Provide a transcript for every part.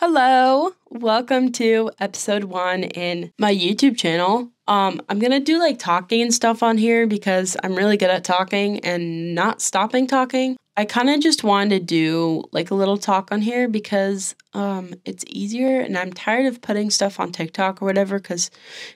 Hello, welcome to episode 1 in my YouTube channel. I'm gonna do like talking and stuff on here because I'm really good at talking and not stopping talking. I kind of just wanted to do like a little talk on here because it's easier and I'm tired of putting stuff on TikTok or whatever because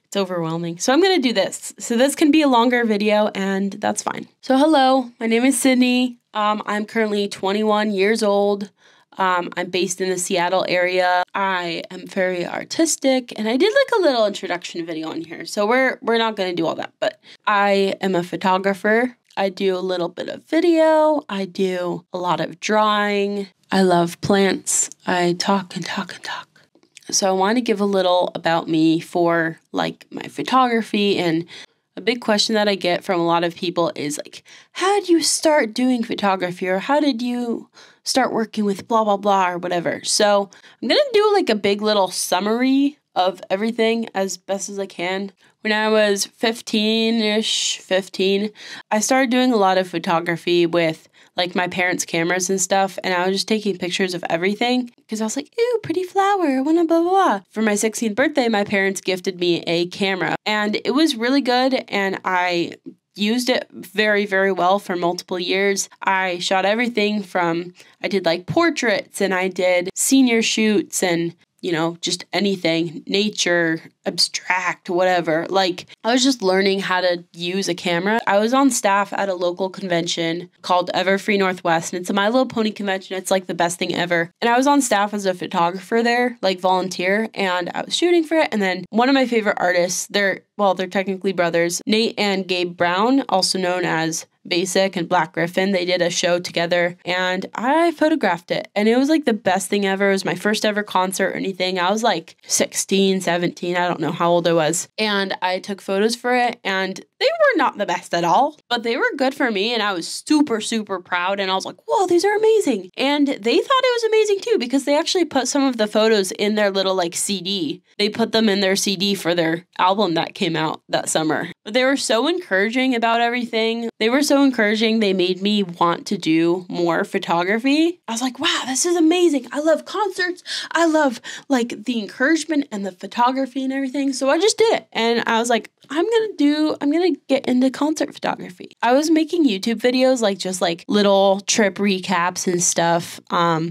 it's overwhelming. So I'm gonna do this. So this can be a longer video and that's fine. So hello, my name is Sydney. I'm currently 21 years old. I'm based in the Seattle area. I am very artistic, and I did like a little introduction video on here, so we're not going to do all that, but I am a photographer. I do a little bit of video. I do a lot of drawing. I love plants. I talk and talk and talk. So I want to give a little about me for like my photography, and a big question that I get from a lot of people is like, how did you start doing photography, or how did you start working with blah, blah, blah, or whatever. So I'm going to do like a big little summary of everything as best as I can. When I was 15, I started doing a lot of photography with like my parents' cameras and stuff. And I was just taking pictures of everything because I was like, ooh, pretty flower, I want to blah, blah, blah. For my 16th birthday, my parents gifted me a camera and it was really good. And I used it very, very well for multiple years. I shot everything from, I did like portraits and I did senior shoots and, you know, just anything, nature, abstract, whatever. Like I was just learning how to use a camera. I was on staff at a local convention called Everfree Northwest, and it's a My Little Pony convention. It's like the best thing ever. And I was on staff as a photographer there, like volunteer, and I was shooting for it. And then one of my favorite artists, they're technically brothers, Nate and Gabe Brown, also known as Basic and Black Griffin. They did a show together and I photographed it. And it was like the best thing ever. It was my first ever concert or anything. I was like 16, 17. I don't know how old I was. And I took photos for it and they were not the best at all, but they were good for me. And I was super, super proud. And I was like, whoa, these are amazing. And they thought it was amazing too, because they actually put some of the photos in their little like CD. They put them in their CD for their album that came out that summer. But they were so encouraging about everything. They were so encouraging. They made me want to do more photography. I was like, wow, this is amazing. I love concerts. I love like the encouragement and the photography and everything. So I just did it. And I was like, I'm going to get into concert photography. I was making YouTube videos, like just like little trip recaps and stuff. I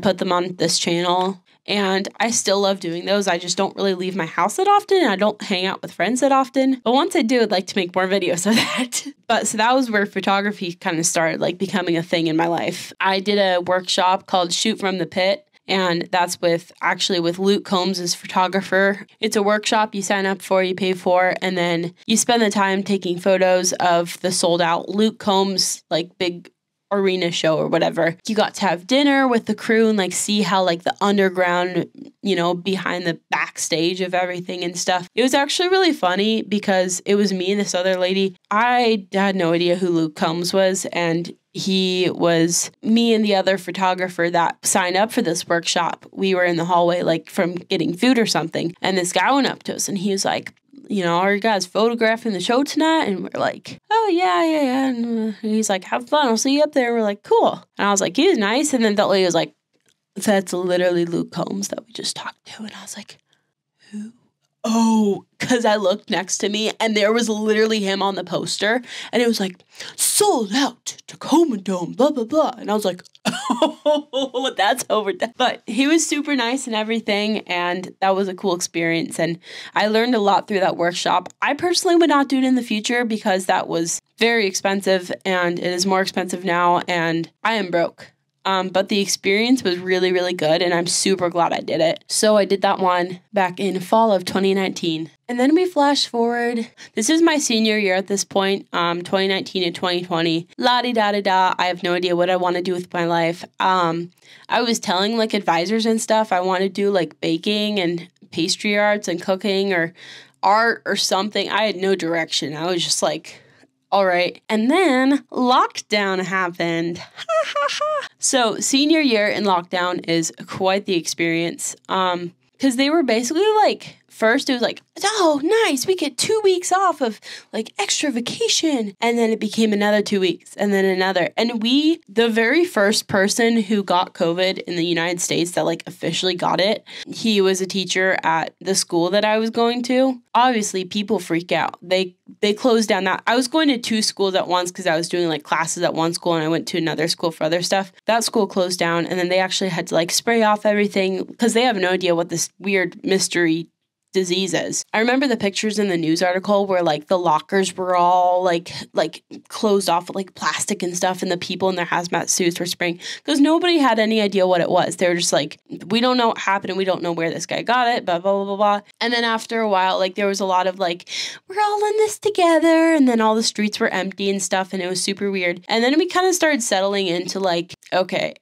put them on this channel. And I still love doing those. I just don't really leave my house that often. I don't hang out with friends that often. But once I do, I'd like to make more videos of that. So that was where photography kind of started, like becoming a thing in my life. I did a workshop called Shoot from the Pit. And that's actually with Luke Combs as photographer. It's a workshop you sign up for, you pay for, and then you spend the time taking photos of the sold out Luke Combs, like big arena show or whatever. You got to have dinner with the crew and like see how like the underground, you know, behind the backstage of everything and stuff. It was actually really funny because it was me and this other lady. I had no idea who Luke Combs was, and he was me and the other photographer that signed up for this workshop. We were in the hallway like from getting food or something, and this guy went up to us and he was like, you know, are you guys photographing the show tonight? And we're like, oh, yeah. And he's like, have fun. I'll see you up there. And we're like, cool. And I was like, he was nice. And then that lady was like, that's literally Luke Combs that we just talked to. And I was like, who? Oh, because I looked next to me and there was literally him on the poster. And it was like, sold out, Tacoma Dome, blah, blah, blah. And I was like, oh, that's overdone. But he was super nice and everything. And that was a cool experience. And I learned a lot through that workshop. I personally would not do it in the future because that was very expensive and it is more expensive now. And I am broke. But the experience was really, really good, and I'm super glad I did it. So I did that one back in fall of 2019. And then we flash forward. This is my senior year at this point, 2019 and 2020. La-di-da-di-da. I have no idea what I want to do with my life. I was telling, like, advisors and stuff I want to do, like, baking and pastry arts and cooking or art or something. I had no direction. I was just like, all right. And then lockdown happened. So senior year in lockdown is quite the experience because they were basically like First, it was like, oh, nice, we get 2 weeks off of, like, extra vacation. And then it became another 2 weeks and then another. And we, the very first person who got COVID in the United States that, like, officially got it, he was a teacher at the school that I was going to. Obviously, people freak out. They closed down that. I was going to two schools at once because I was doing, like, classes at one school and I went to another school for other stuff. That school closed down and then they actually had to, like, spray off everything because they have no idea what this weird mystery diseases. I remember the pictures in the news article where like the lockers were all like closed off with like plastic and stuff and the people in their hazmat suits were spraying because nobody had any idea what it was. They were just like, we don't know what happened and we don't know where this guy got it, blah, blah, blah, blah, blah. And then after a while, like there was a lot of like, we're all in this together, and then all the streets were empty and stuff and it was super weird. And then we kind of started settling into like, okay,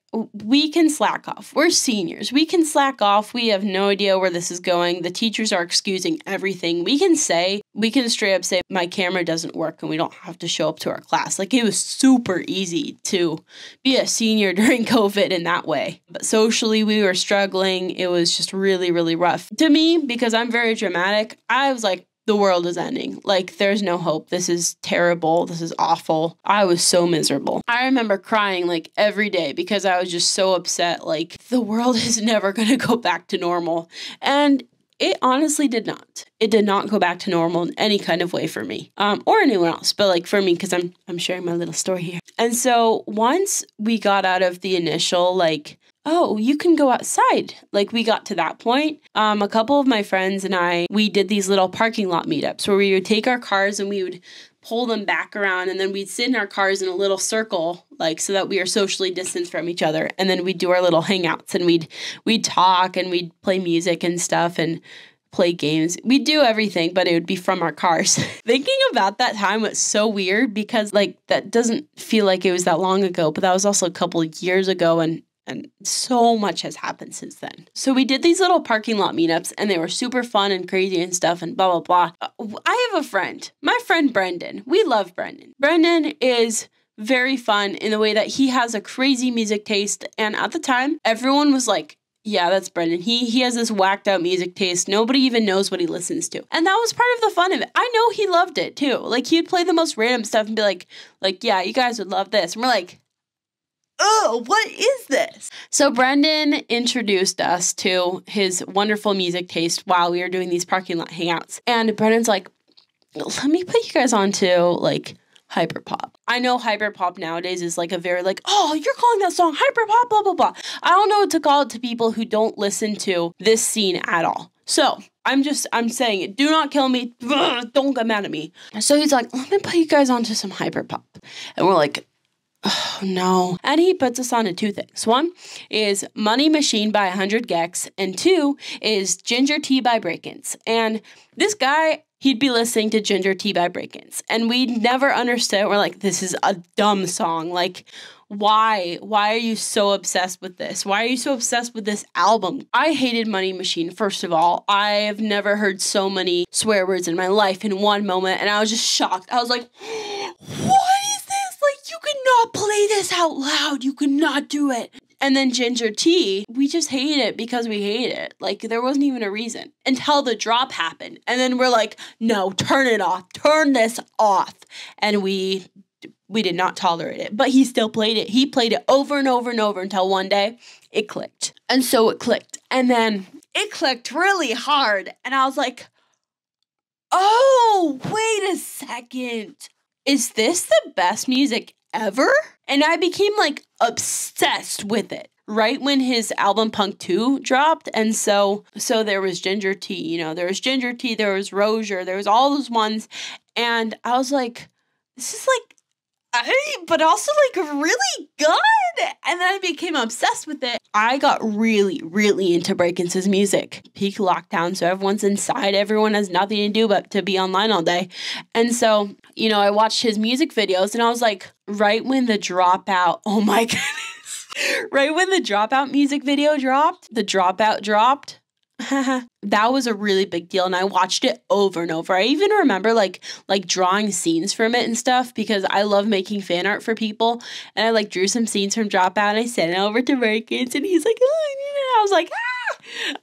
we can slack off. We're seniors. We can slack off. We have no idea where this is going. The teachers are excusing everything. We can straight up say, my camera doesn't work and we don't have to show up to our class. Like it was super easy to be a senior during COVID in that way. But socially, we were struggling. It was just really, really rough. To me, because I'm very dramatic, I was like, the world is ending. Like, there's no hope. This is terrible. This is awful. I was so miserable. I remember crying like every day because I was just so upset. Like, the world is never going to go back to normal. And it honestly did not. It did not go back to normal in any kind of way for me or anyone else, but like for me, because I'm sharing my little story here. And so once we got out of the initial like, oh, you can go outside. Like we got to that point. A couple of my friends and I, we did these little parking lot meetups where we would take our cars and we would pull them back around and then we'd sit in our cars in a little circle, like so that we are socially distanced from each other. And then we'd do our little hangouts and we'd talk and we'd play music and stuff and play games. We'd do everything, but it would be from our cars. Thinking about that time was so weird because like that doesn't feel like it was that long ago, but that was also a couple of years ago and so much has happened since then. So we did these little parking lot meetups and they were super fun and crazy and stuff and blah, blah, blah. I have a friend, my friend Brendan. We love Brendan. Brendan is very fun in the way that he has a crazy music taste. And at the time, everyone was like, yeah, that's Brendan. He has this whacked out music taste. Nobody even knows what he listens to. And that was part of the fun of it. I know he loved it too. Like he'd play the most random stuff and be like, yeah, you guys would love this. And we're like, oh, what is this? So Brendan introduced us to his wonderful music taste while we were doing these parking lot hangouts. And Brendan's like, let me put you guys on to like hyperpop. I know hyperpop nowadays is like a very like, oh, you're calling that song hyperpop, blah, blah, blah. I don't know what to call it to people who don't listen to this scene at all. So I'm saying it. Do not kill me. Don't get mad at me. So he's like, let me put you guys on to some hyperpop. And we're like, oh, no. And he puts us on to two things. One is Money Machine by 100 Gecs, and two is Ginger Tea by Brakence. And this guy, he'd be listening to Ginger Tea by Brakence, and we never understood. We're like, this is a dumb song. Like, why are you so obsessed with this? Why are you so obsessed with this album? I hated Money Machine, first of all. I have never heard so many swear words in my life in one moment, and I was just shocked. I was like, what? You cannot play this out loud. You cannot do it. And then Ginger Tea, we just hate it because we hate it. Like there wasn't even a reason until the drop happened. And then we're like, no, turn it off. Turn this off. And we did not tolerate it, but he still played it. He played it over and over and over until one day it clicked. And so it clicked. And then it clicked really hard. And I was like, oh, wait a second. Is this the best music ever? And I became like obsessed with it right when his album Punk Two dropped. And so there was Ginger Tea, you know, there was Ginger Tea, there was Rozier, there was all those ones. And I was like, this is like, but also like really good. And then I became obsessed with it. I got really, really into Brakence's music. Peak lockdown, so everyone's inside. Everyone has nothing to do but to be online all day. And so, you know, I watched his music videos and I was like, right when the Dropout, oh my goodness. Right when the Dropout music video dropped, the Dropout dropped. That was a really big deal, and I watched it over and over. I even remember like drawing scenes from it and stuff because I love making fan art for people, and I like drew some scenes from Dropout and I sent it over to Brakence, and he's like, oh, I was like,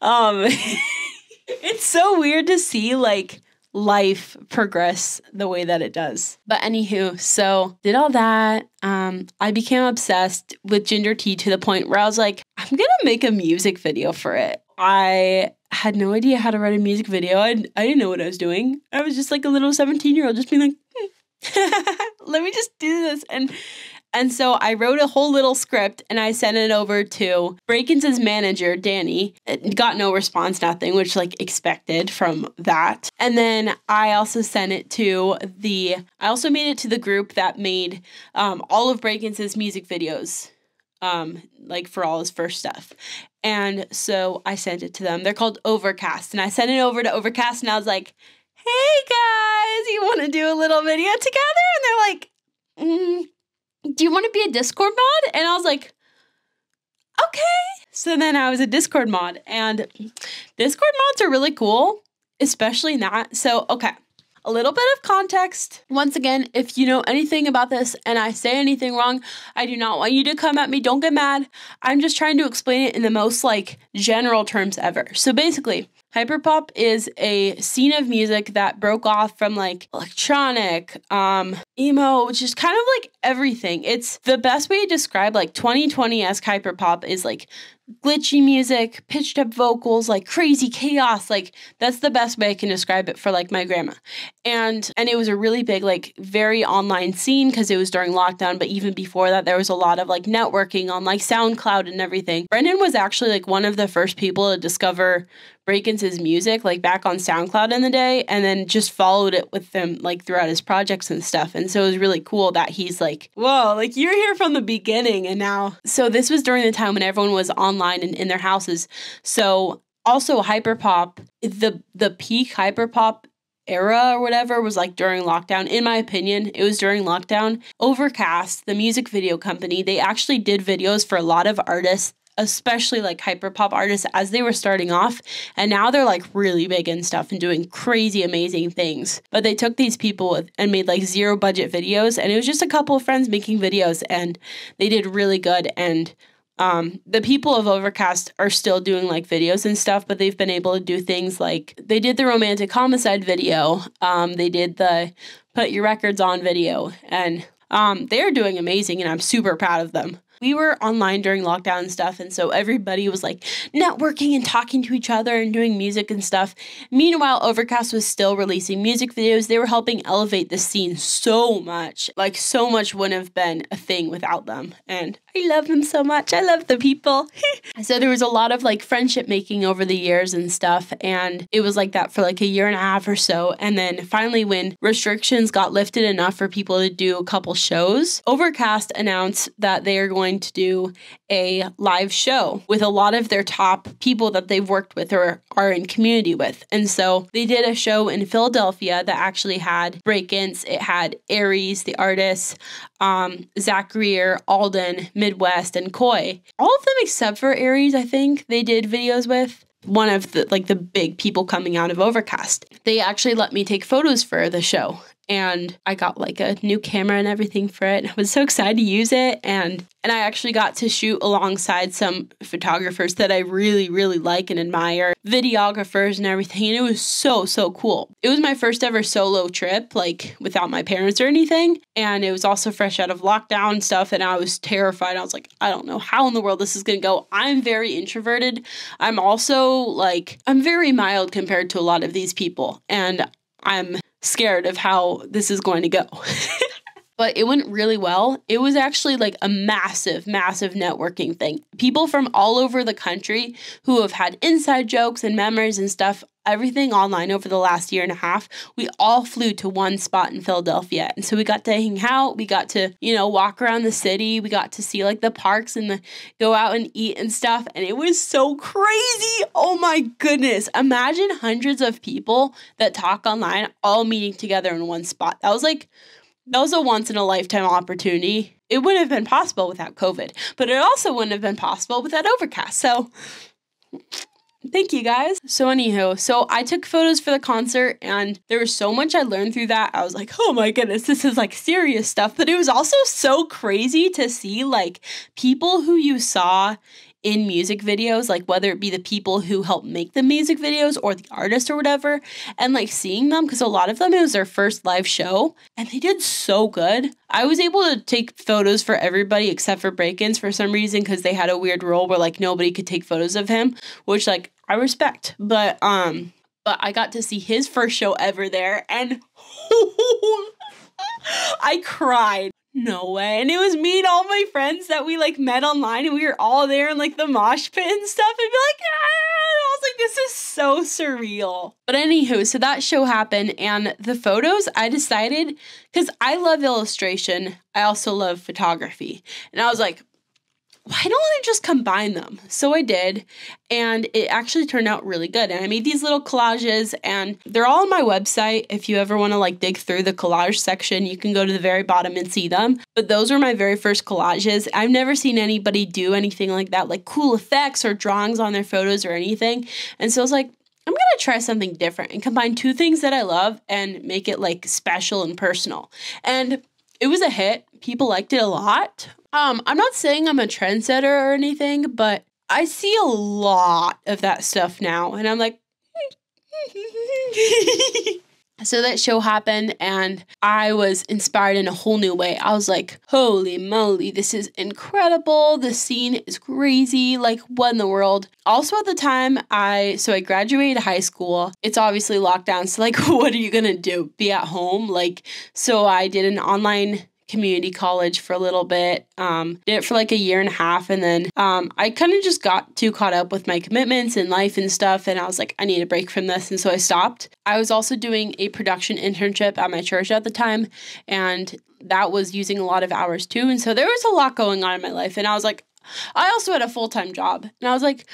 ah. It's It's so weird to see like life progress the way that it does. But anywho, so did all that. I became obsessed with Ginger Tea to the point where I was like, I'm going to make a music video for it. I had no idea how to write a music video. I didn't know what I was doing. I was just like a little 17-year-old just being like, let me just do this. And so I wrote a whole little script and I sent it over to Brakence's manager, Danny. It got no response, nothing, which like expected from that. And then I also sent it to the group that made all of Brakence's music videos, like for all his first stuff. And so I sent it to them. They're called Overcast. And I sent it over to Overcast and I was like, hey guys, you want to do a little video together? And they're like, do you want to be a Discord mod? And I was like, okay. So then I was a Discord mod, and Discord mods are really cool, especially that. So, okay, a little bit of context. Once again, if you know anything about this and I say anything wrong, I do not want you to come at me. Don't get mad. I'm just trying to explain it in the most like general terms ever. So basically, hyperpop is a scene of music that broke off from like electronic, emo, which is kind of like everything. It's the best way to describe like 2020-esque hyperpop is like glitchy music, pitched up vocals, like crazy chaos. Like that's the best way I can describe it for like my grandma. And it was a really big, like very online scene because it was during lockdown. But even before that, there was a lot of like networking on like SoundCloud and everything. Brendan was actually like one of the first people to discover Brakence's music like back on SoundCloud in the day, and then just followed it with them like throughout his projects and stuff. And so it was really cool that he's like, whoa, like you're here from the beginning. And now, so this was during the time when everyone was online and in their houses. So also hyperpop, the peak hyperpop era or whatever was like during lockdown. In my opinion, it was during lockdown. Overcast, the music video company, they actually did videos for a lot of artists, especially like hyperpop artists as they were starting off. And now they're like really big and stuff and doing crazy, amazing things. But they took these people and made like zero budget videos. And it was just a couple of friends making videos and they did really good. And the people of Overcast are still doing like videos and stuff, but they've been able to do things like they did the Romantic Homicide video. They did the Put Your Records On video, and they're doing amazing and I'm super proud of them. We were online during lockdown and stuff, and so everybody was like networking and talking to each other and doing music and stuff. Meanwhile, Overcast was still releasing music videos. They were helping elevate the scene so much. Like, so much wouldn't have been a thing without them. And I love them so much. I love the people. So there was a lot of like friendship making over the years and stuff. And it was like that for like a year and a half or so. And then finally, when restrictions got lifted enough for people to do a couple shows, Overcast announced that they are going to do a live show with a lot of their top people that they've worked with or are in community with. And so they did a show in Philadelphia that actually had Brakence, it had Aries, the artist, Zach Grier, Alden, Midwest, and Koi. All of them except for Aries, I think, they did videos with. One of the, like, the big people coming out of Overcast. They actually let me take photos for the show. And I got like a new camera and everything for it. I was so excited to use it. And I actually got to shoot alongside some photographers that I really, really like and admire. Videographers and everything. And it was so, so cool. It was my first ever solo trip, like without my parents or anything. And it was also fresh out of lockdown and stuff. And I was terrified. I was like, I don't know how in the world this is going to go. I'm very introverted. I'm also like, I'm very mild compared to a lot of these people. And I'm scared of how this is going to go. But it went really well. It was actually like a massive, massive networking thing. People from all over the country who have had inside jokes and memories and stuff, everything online over the last year and a half, we all flew to one spot in Philadelphia. And so we got to hang out. We got to, you know, walk around the city. We got to see like the parks and go out and eat and stuff. And it was so crazy. Oh my goodness. Imagine hundreds of people that talk online all meeting together in one spot. That was a once in a lifetime opportunity. It wouldn't have been possible without COVID, but it also wouldn't have been possible without Overcast. So thank you guys. So anywho, so I took photos for the concert and there was so much I learned through that. I was like, oh my goodness, this is like serious stuff. But it was also so crazy to see like people who you saw in music videos, like whether it be the people who help make the music videos or the artists or whatever, and like seeing them, because a lot of them, it was their first live show and they did so good. I was able to take photos for everybody except for Brakence for some reason, because they had a weird rule where like nobody could take photos of him, which like I respect, but I got to see his first show ever there and I cried. No way. And it was me and all my friends that we like met online, and we were all there in like the mosh pit and stuff, and be like, ah! I was like, this is so surreal. But anywho, so that show happened, and the photos, I decided, because I love illustration, I also love photography, and I was like, why don't I just combine them? So I did, and it actually turned out really good. And I made these little collages, and they're all on my website. If you ever want to like dig through the collage section, you can go to the very bottom and see them. But those were my very first collages. I've never seen anybody do anything like that, like cool effects or drawings on their photos or anything. And so I was like, I'm gonna try something different and combine two things that I love and make it like special and personal. And it was a hit. People liked it a lot. I'm not saying I'm a trendsetter or anything, but I see a lot of that stuff now, and I'm like, so that show happened, and I was inspired in a whole new way. I was like, holy moly, this is incredible. The scene is crazy. Like, what in the world? Also at the time, I graduated high school. It's obviously lockdown, so like, what are you gonna do? Be at home? Like, so I did an online community college for a little bit, did it for like a year and a half, and then I kind of just got too caught up with my commitments and life and stuff, and I was like, I need a break from this, and so I stopped. I was also doing a production internship at my church at the time, and that was using a lot of hours too, and so there was a lot going on in my life, and I was like, I also had a full-time job, and I was like,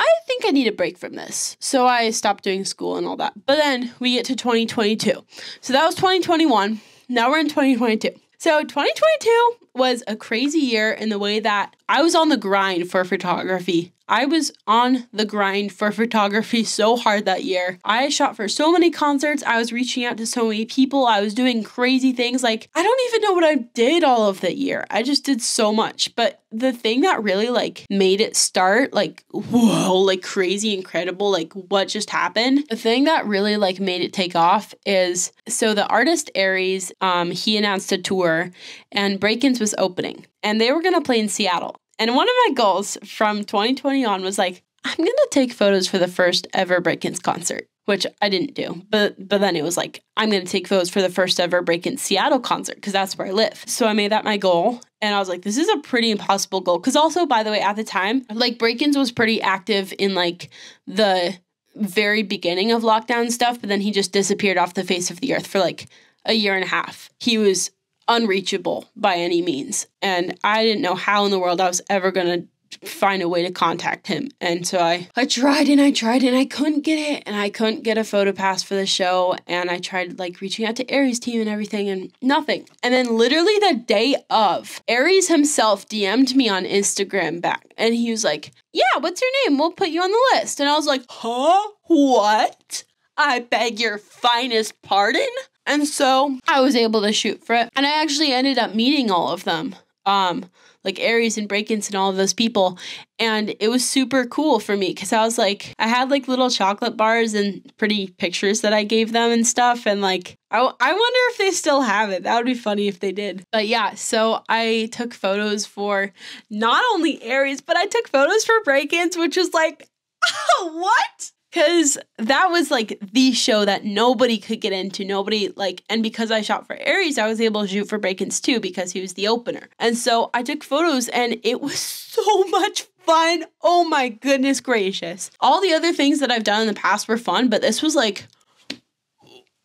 I think I need a break from this. So I stopped doing school and all that. But then we get to 2022. So that was 2021. Now we're in 2022. So 2022 was a crazy year in the way that I was on the grind for photography. I was on the grind for photography so hard that year. I shot for so many concerts. I was reaching out to so many people. I was doing crazy things. Like, I don't even know what I did all of that year. I just did so much. But the thing that really like made it start, like, whoa, like crazy, incredible, like what just happened? The thing that really like made it take off is, so the artist Aries, he announced a tour, and Brakence was opening, and they were going to play in Seattle. And one of my goals from 2020 on was like, I'm going to take photos for the first ever Brakence concert, which I didn't do. But then it was like, I'm going to take photos for the first ever Brakence Seattle concert, because that's where I live. So I made that my goal. And I was like, this is a pretty impossible goal. Because also, by the way, at the time, like Brakence was pretty active in like the very beginning of lockdown stuff. But then he just disappeared off the face of the earth for like a year and a half. He was unreachable by any means. And I didn't know how in the world I was ever going to find a way to contact him. And so I tried and I tried and I couldn't get it. And I couldn't get a photo pass for the show. And I tried like reaching out to Aries' team and everything, and nothing. And then literally the day of, Aries himself DM'd me on Instagram back. And he was like, yeah, what's your name? We'll put you on the list. And I was like, huh? What? I beg your finest pardon? And so I was able to shoot for it. And I actually ended up meeting all of them, like Aries and Brakence and all of those people. And it was super cool for me, because I was like, I had like little chocolate bars and pretty pictures that I gave them and stuff. And like, I wonder if they still have it. That would be funny if they did. But yeah, so I took photos for not only Aries, but I took photos for Brakence, which was like, what? Because that was like the show that nobody could get into. Nobody like, and because I shot for Aries, I was able to shoot for Brakence too, because he was the opener. And so I took photos, and it was so much fun. Oh my goodness gracious. All the other things that I've done in the past were fun, but this was like,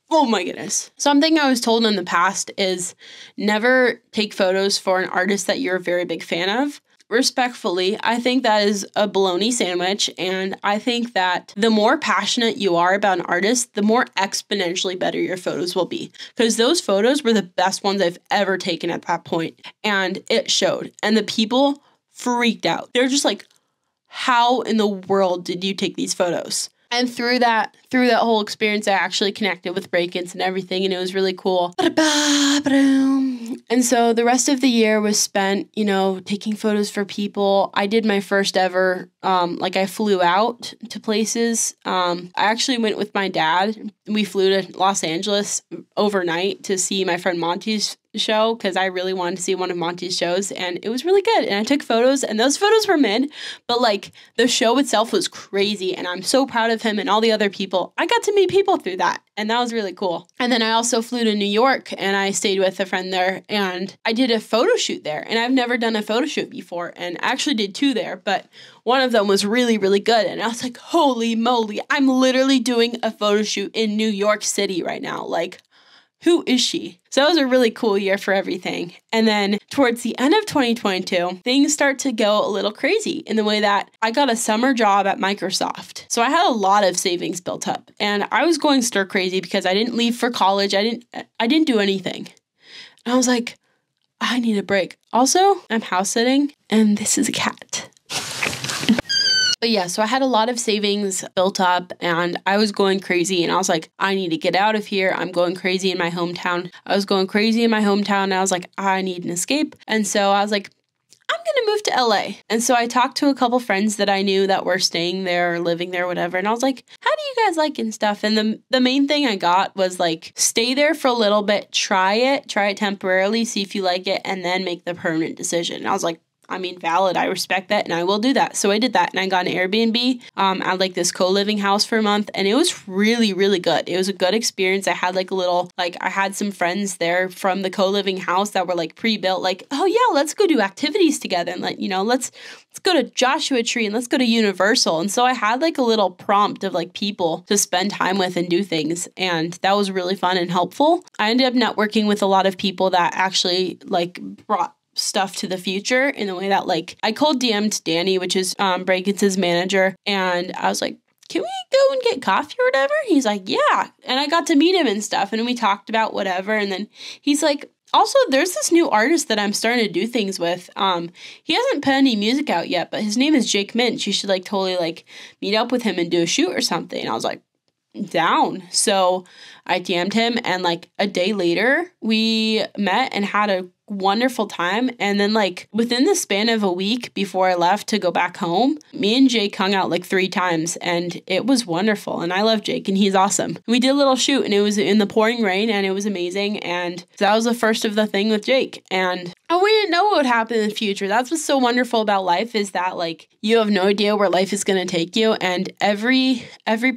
oh my goodness. Something I was told in the past is never take photos for an artist that you're a very big fan of. Respectfully, I think that is a bologna sandwich, and I think that the more passionate you are about an artist, the more exponentially better your photos will be, because those photos were the best ones I've ever taken at that point, and it showed, and the people freaked out. They're just like, how in the world did you take these photos? And through that whole experience, I actually connected with Brakence and everything, and it was really cool. And so the rest of the year was spent, you know, taking photos for people. I did my first ever, like I flew out to places. I actually went with my dad. We flew to Los Angeles overnight to see my friend Monty's show because I really wanted to see one of Monty's shows, and it was really good. And I took photos, and those photos were mid, but like the show itself was crazy, and I'm so proud of him and all the other people. I got to meet people through that, and that was really cool. And then I also flew to New York, and I stayed with a friend there, and I did a photo shoot there, and I've never done a photo shoot before, and I actually did two there, but one of them was really, really good. And I was like, holy moly, I'm literally doing a photo shoot in New York City right now. Like, who is she? So that was a really cool year for everything. And then towards the end of 2022, things start to go a little crazy in the way that I got a summer job at Microsoft. So I had a lot of savings built up, and I was going stir crazy because I didn't leave for college. I didn't do anything. And I was like, I need a break. Also, I'm house sitting, and this is a cat. But yeah, so I had a lot of savings built up, and I was going crazy, and I was like, I need to get out of here. I'm going crazy in my hometown. I was going crazy in my hometown, and I was like, I need an escape. And so I was like, I'm going to move to LA. And so I talked to a couple friends that I knew that were staying there or living there or whatever. And I was like, how do you guys like and stuff? And the main thing I got was like, stay there for a little bit, try it temporarily, see if you like it, and then make the permanent decision. And I was like, I mean, valid. I respect that, and I will do that. So I did that, and I got an Airbnb at like this co-living house for a month, and it was really, really good. It was a good experience. I had like a little, like I had some friends there from the co-living house that were like pre-built, like, oh yeah, let's go do activities together, and like, you know, let's go to Joshua Tree and let's go to Universal. And so I had like a little prompt of like people to spend time with and do things, and that was really fun and helpful. I ended up networking with a lot of people that actually like brought stuff to the future in the way that like I cold DM'd Danny, which is Brakence's manager, and I was like, can we go and get coffee or whatever? He's like, yeah. And I got to meet him and stuff, and we talked about whatever, and then he's like, also, there's this new artist that I'm starting to do things with. He hasn't put any music out yet, but his name is Jake Mint. You should like totally like meet up with him and do a shoot or something. And I was like, down. So I DM'd him, and like a day later we met and had a wonderful time. And then like within the span of a week before I left to go back home, me and Jake hung out like 3 times, and it was wonderful. And I love Jake, and he's awesome. We did a little shoot, and it was in the pouring rain, and it was amazing. And that was the first of the thing with Jake. And we didn't know what would happen in the future. That's what's so wonderful about life, is that like you have no idea where life is going to take you, and every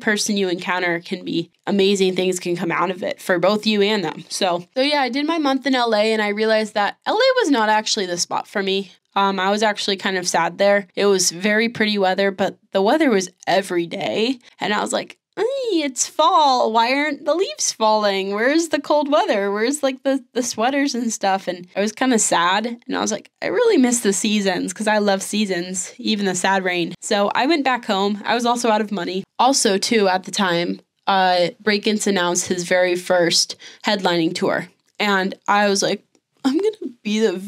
person you encounter can be amazing. Things can come out of it for both you and them. So yeah, I did my month in LA, and I realized that LA was not actually the spot for me. I was actually kind of sad there. It was very pretty weather, but the weather was every day. And I was like, it's fall. Why aren't the leaves falling? Where's the cold weather? Where's like the sweaters and stuff? And I was kind of sad. And I was like, I really miss the seasons, because I love seasons, even the sad rain. So I went back home. I was also out of money. Also, too, at the time, Brakence announced his very first headlining tour. And I was like, I'm gonna be the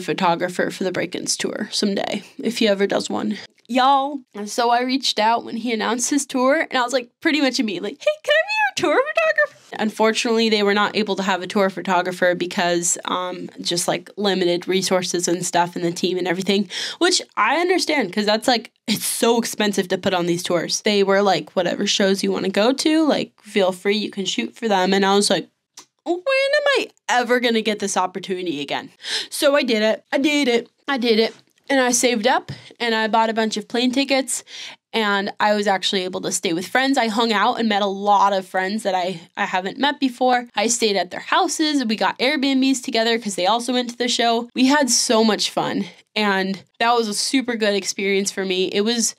photographer for the Brakence tour someday, if he ever does one, y'all. And so I reached out when he announced his tour, and I was like, pretty much immediately, hey, can I be your tour photographer? Unfortunately, they were not able to have a tour photographer because just like limited resources and stuff, and the team and everything, which I understand, because that's like, it's so expensive to put on these tours. They were like, whatever shows you want to go to, like, feel free, you can shoot for them. And I was like, when am I ever going to get this opportunity again? So I did it. I did it. And I saved up, and I bought a bunch of plane tickets, and I was actually able to stay with friends. I hung out and met a lot of friends that I haven't met before. I stayed at their houses. We got Airbnbs together because they also went to the show. We had so much fun, and that was a super good experience for me. It was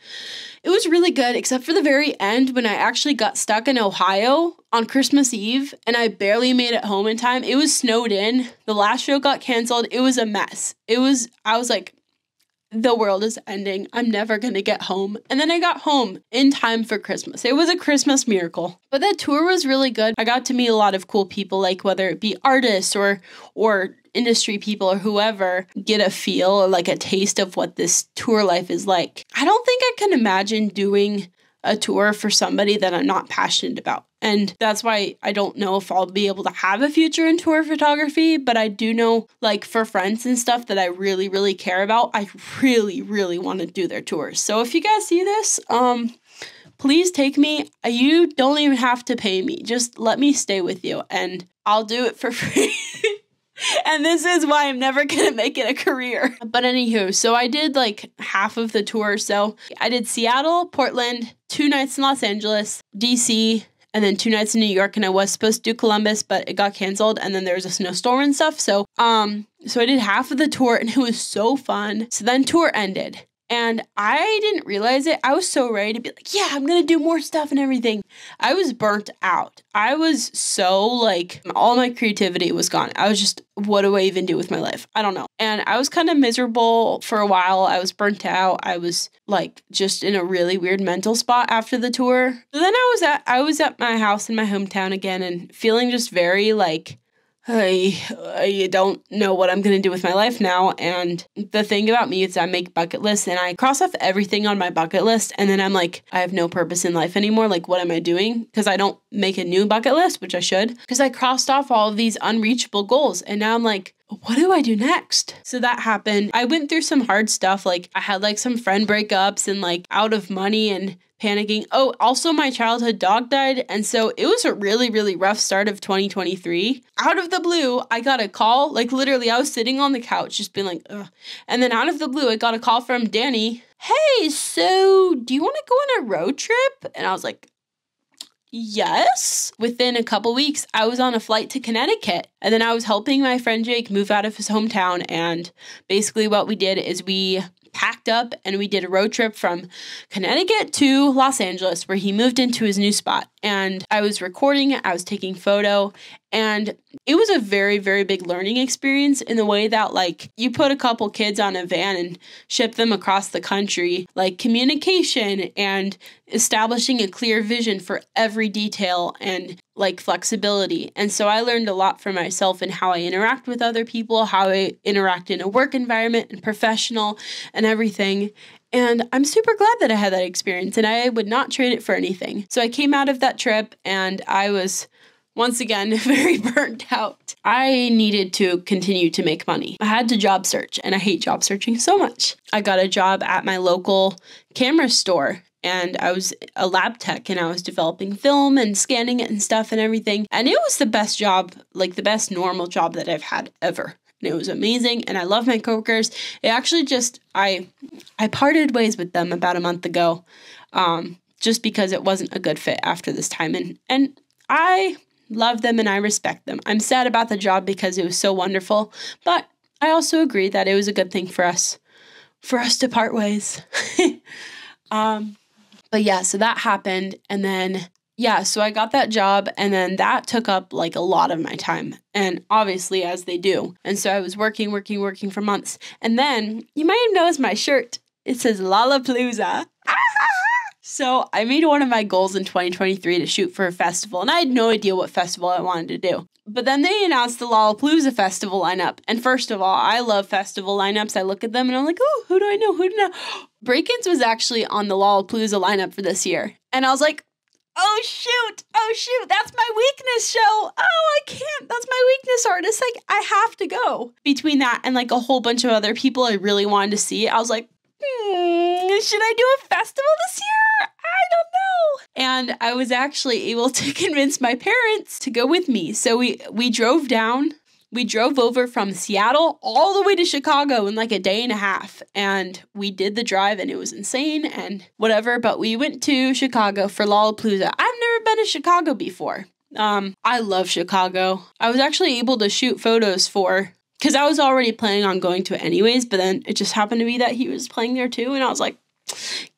really good, except for the very end when I actually got stuck in Ohio on Christmas Eve, and I barely made it home in time. It was snowed in. The last show got canceled. It was a mess. I was like, the world is ending. I'm never going to get home. And then I got home in time for Christmas. It was a Christmas miracle. But that tour was really good. I got to meet a lot of cool people, like whether it be artists or industry people or whoever, get a feel or like a taste of what this tour life is like. I don't think I can imagine doing a tour for somebody that I'm not passionate about. And that's why I don't know if I'll be able to have a future in tour photography, but I do know, like, for friends and stuff that I really, really care about, I really, really want to do their tours. So if you guys see this, please take me. You don't even have to pay me. Just let me stay with you and I'll do it for free. And this is why I'm never going to make it a career. But anywho, so I did like half of the tour. So I did Seattle, Portland, 2 nights in Los Angeles, DC, and then 2 nights in New York. And I was supposed to do Columbus, but it got canceled. And then there was a snowstorm and stuff. So, so I did half of the tour and it was so fun. So then tour ended. And I didn't realize it. I was so ready to be like, yeah, I'm going to do more stuff and everything. I was burnt out. I was so like, all my creativity was gone. I was just, what do I even do with my life? I don't know. And I was kind of miserable for a while. I was burnt out. I was like just in a really weird mental spot after the tour. So then I was at my house in my hometown again and feeling just very like, I don't know what I'm going to do with my life now. And the thing about me is I make bucket lists and I cross off everything on my bucket list. And then I'm like, I have no purpose in life anymore. Like, what am I doing? Because I don't make a new bucket list, which I should, because I crossed off all of these unreachable goals. And now I'm like, what do I do next? So that happened. I went through some hard stuff. Like I had like some friend breakups and like out of money and panicking. Oh, also my childhood dog died. And so it was a really, really rough start of 2023. Out of the blue, I got a call. Like literally I was sitting on the couch just being like, ugh. And then out of the blue, I got a call from Danny. Hey, so do you want to go on a road trip? And I was like, yes. Within a couple weeks, I was on a flight to Connecticut. And then I was helping my friend Jake move out of his hometown. And basically what we did is we packed up and we did a road trip from Connecticut to Los Angeles, where he moved into his new spot. And I was recording, I was taking photo, and it was a very, very big learning experience in the way that like you put a couple kids on a van and ship them across the country, like communication and establishing a clear vision for every detail and like flexibility. And so I learned a lot for myself in how I interact with other people, how I interact in a work environment and professional and everything. And I'm super glad that I had that experience and I would not trade it for anything. So I came out of that trip and I was once again very burnt out. I needed to continue to make money. I had to job search and I hate job searching so much. I got a job at my local camera store. And I was a lab tech and I was developing film and scanning it and stuff and everything. And it was the best job, like the best normal job that I've had ever. And it was amazing. And I love my coworkers. It actually just, I parted ways with them about a month ago just because it wasn't a good fit after this time. And I love them and I respect them. I'm sad about the job because it was so wonderful. But I also agree that it was a good thing for us to part ways. But yeah, so that happened. And then, yeah, so I got that job and then that took up like a lot of my time and obviously as they do. And so I was working for months. And then you might have noticed my shirt. It says Lollapalooza. So I made one of my goals in 2023 to shoot for a festival and I had no idea what festival I wanted to do. But then they announced the Lollapalooza festival lineup. And first of all, I love festival lineups. I look at them and I'm like, oh, who do I know? Who do I know? Brakence was actually on the Lollapalooza lineup for this year. And I was like, oh shoot, that's my weakness show. Oh, I can't, that's my weakness artist. Like, I have to go. Between that and like a whole bunch of other people I really wanted to see, I was like, should I do a festival this year? I don't know. And I was actually able to convince my parents to go with me. So we drove down. We drove over from Seattle all the way to Chicago in like a day and a half. And we did the drive and it was insane and whatever. But we went to Chicago for Lollapalooza. I've never been to Chicago before. I love Chicago. I was actually able to shoot photos for, because I was already planning on going to it anyways. But then it just happened to be that he was playing there too. And I was like,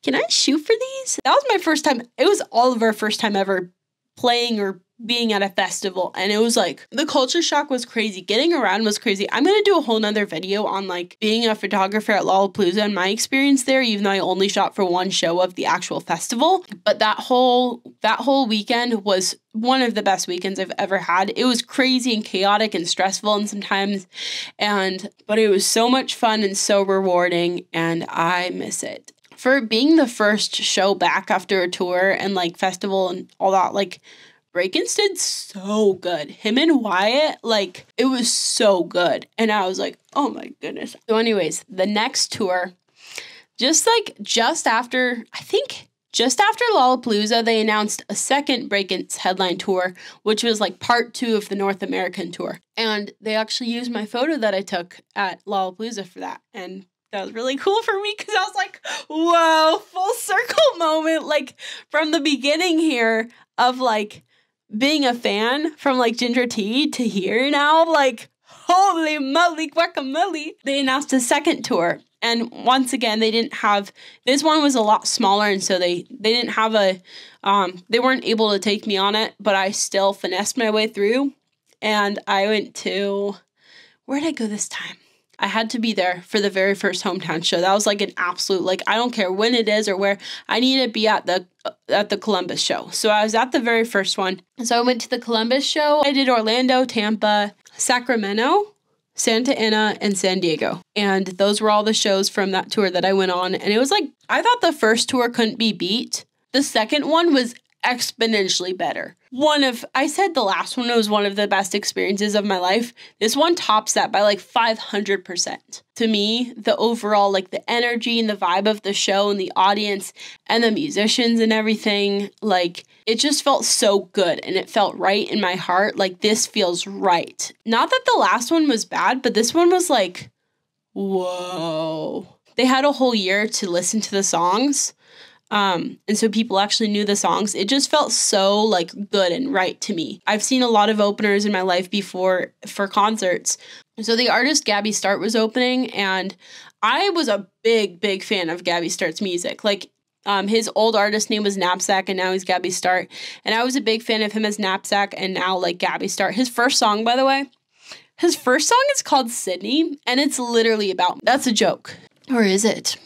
can I shoot for these? That was my first time. It was all of our first time ever playing or being at a festival. And it was like, the culture shock was crazy. Getting around was crazy. I'm going to do a whole nother video on like being a photographer at Lollapalooza and my experience there, even though I only shot for one show of the actual festival. But that whole weekend was one of the best weekends I've ever had. It was crazy and chaotic and stressful and sometimes, but it was so much fun and so rewarding and I miss it. for being the first show back after a tour and like festival and all that, like Brakence did so good. Him and Wyatt, like, it was so good. And I was like, oh my goodness. So anyways, the next tour, just after Lollapalooza, they announced a second Brakence headline tour, which was like part two of the North American tour. And they actually used my photo that I took at Lollapalooza for that. And that was really cool for me because I was like, whoa, full circle moment, like from the beginning here of like being a fan from like Ginger Tea to here now, like holy moly guacamole. They announced a second tour. And once again, they didn't have, this one was a lot smaller, and so they didn't have a, they weren't able to take me on it, but I still finessed my way through, and I went to, where did I go this time? I had to be there for the very first hometown show. That was like an absolute, like, I don't care when it is or where, I need to be at the Columbus show. So I was at the very first one. So I went to the Columbus show. I did Orlando, Tampa, Sacramento, Santa Ana, and San Diego. And those were all the shows from that tour that I went on. And it was like, I thought the first tour couldn't be beat. The second one was exponentially better. I said the last one was one of the best experiences of my life. This one tops that by like 500%. To me, the overall, like the energy and the vibe of the show and the audience and the musicians and everything, like it just felt so good and it felt right in my heart. Like this feels right. Not that the last one was bad, but this one was like, whoa. They had a whole year to listen to the songs. And so people actually knew the songs. It just felt so like good and right to me. I've seen a lot of openers in my life before for concerts. So the artist Gabby Start was opening, and I was a big fan of Gabby Start's music. Like his old artist name was Knapsack, and now he's Gabby Start. And I was a big fan of him as Knapsack and now like Gabby Start. His first song, by the way, his first song is called Sydney, and it's literally about, that's a joke. Or is it?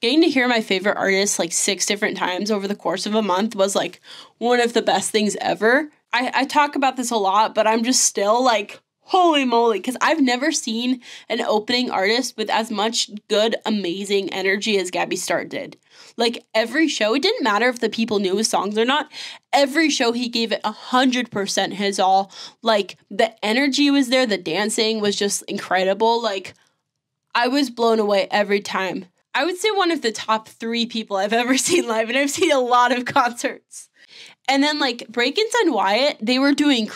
Getting to hear my favorite artist like 6 different times over the course of a month was like one of the best things ever. I talk about this a lot, but I'm just still like, holy moly, because I've never seen an opening artist with as much good, amazing energy as Gabby Start did. Like every show, it didn't matter if the people knew his songs or not. Every show he gave it 100% his all. Like the energy was there. The dancing was just incredible. Like I was blown away every time. I would say one of the top 3 people I've ever seen live, and I've seen a lot of concerts. And then like Brakence and Wyatt, they were doing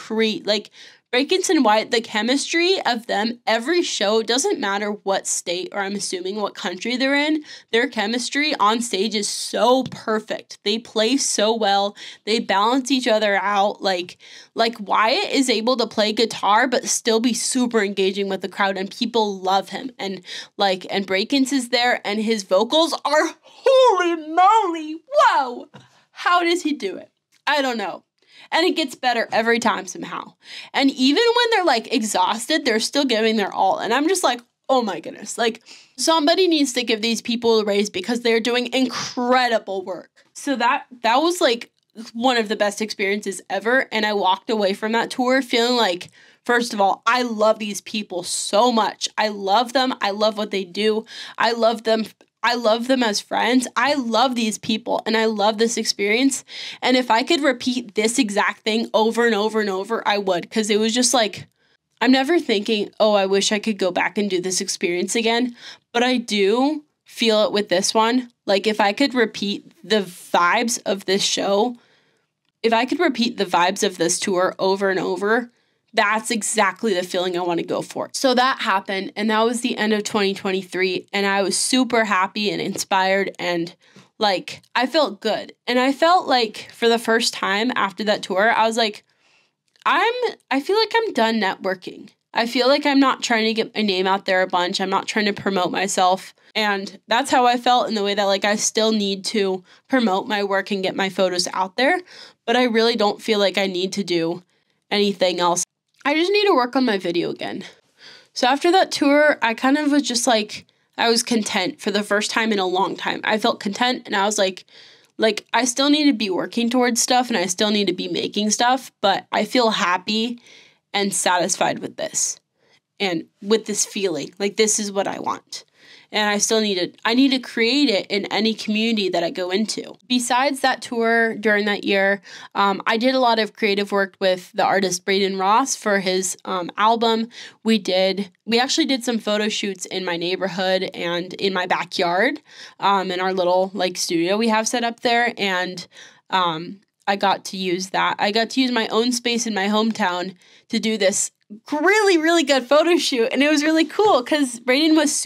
like Brakence and Wyatt, the chemistry of them, every show, doesn't matter what state or I'm assuming what country they're in, their chemistry on stage is so perfect. They play so well. They balance each other out. Like Wyatt is able to play guitar but still be super engaging with the crowd, and people love him. And Brakence is there, and his vocals are holy moly. Whoa. How does he do it? I don't know. And it gets better every time somehow. And even when they're like exhausted, they're still giving their all. And I'm just like, oh my goodness. Like somebody needs to give these people a raise because they're doing incredible work. So that was like one of the best experiences ever. And I walked away from that tour feeling like, first of all, I love these people so much. I love them. I love what they do. I love them. I love them as friends. I love these people, and I love this experience. And if I could repeat this exact thing over and over and over, I would, because it was just like, I'm never thinking, oh, I wish I could go back and do this experience again. But I do feel it with this one. Like if I could repeat the vibes of this show, if I could repeat the vibes of this tour over and over, that's exactly the feeling I want to go for. So that happened, and that was the end of 2023, and I was super happy and inspired, and like I felt good. And I felt like for the first time after that tour, I was like, I feel like I'm done networking. I feel like I'm not trying to get my name out there a bunch. I'm not trying to promote myself. And that's how I felt, in the way that like I still need to promote my work and get my photos out there, but I really don't feel like I need to do anything else. I just need to work on my video again. So after that tour, I kind of was just like, I was content for the first time in a long time. I felt content, and I was like I still need to be working towards stuff, and I still need to be making stuff, but I feel happy and satisfied with this and with this feeling. Like this is what I want. and I still need to create it in any community that I go into. Besides that tour during that year, I did a lot of creative work with the artist Braden Ross for his album. We actually did some photo shoots in my neighborhood and in my backyard, in our little like studio we have set up there, and I got to use that. I got to use my own space in my hometown to do this really, really good photo shoot. And it was really cool because Braden was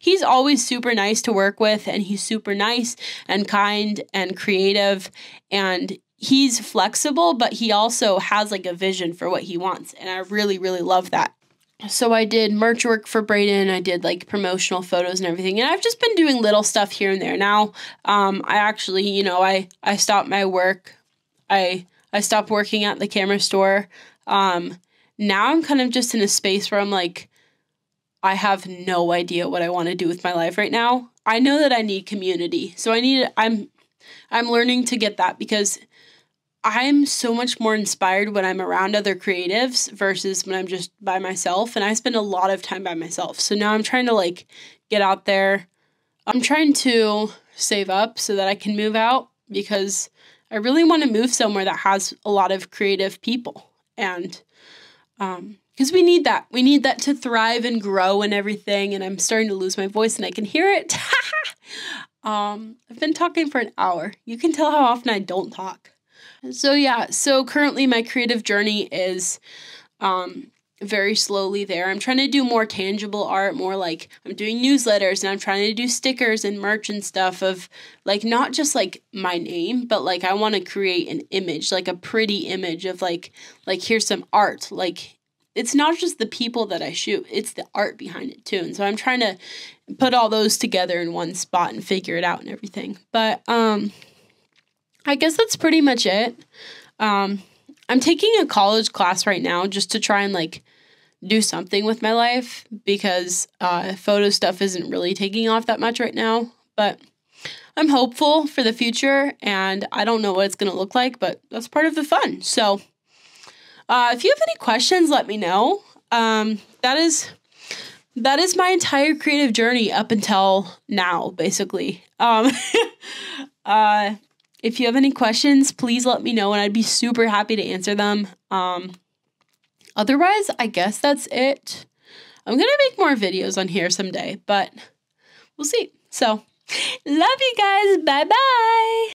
he's always super nice to work with, and he's super nice and kind and creative, and he's flexible, but he also has like a vision for what he wants. And I really, really love that. So I did merch work for Braden. I did like promotional photos and everything. And I've just been doing little stuff here and there. Now, I actually, you know, I stopped my work. I stopped working at the camera store. Now I'm kind of just in a space where I'm like, I have no idea what I want to do with my life right now. I know that I need community. So I'm learning to get that, because I'm so much more inspired when I'm around other creatives versus when I'm just by myself. And I spend a lot of time by myself. So now I'm trying to like get out there. I'm trying to save up so that I can move out, because I really want to move somewhere that has a lot of creative people. And because we need that. We need that to thrive and grow and everything. And I'm starting to lose my voice and I can hear it. I've been talking for an hour. You can tell how often I don't talk. So yeah, so currently my creative journey is very slowly there. I'm trying to do more tangible art, more like I'm doing newsletters, and I'm trying to do stickers and merch and stuff of like not just like my name, but like I want to create an image, like a pretty image of like here's some art. Like it's not just the people that I shoot, it's the art behind it too. And so I'm trying to put all those together in one spot and figure it out and everything. But I guess that's pretty much it. I'm taking a college class right now just to try and like do something with my life, because photo stuff isn't really taking off that much right now. But I'm hopeful for the future, and I don't know what it's going to look like, but that's part of the fun. So if you have any questions, let me know. That is my entire creative journey up until now, basically. If you have any questions, please let me know, and I'd be super happy to answer them. Otherwise, I guess that's it. I'm going to make more videos on here someday, but we'll see. So, love you guys. Bye-bye.